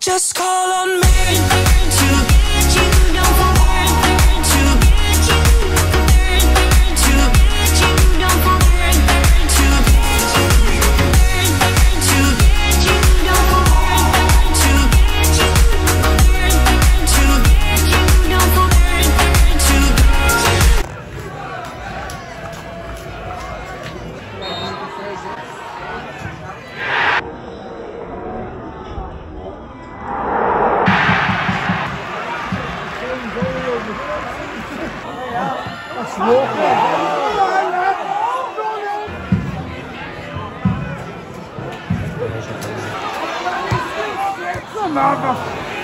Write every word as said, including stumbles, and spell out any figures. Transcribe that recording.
Just call on me to get you, no for word, to get you, to get you, no for word, to get you, to get you, no for word, to get you, to get you, no for word, to get you. That's walking. Come on.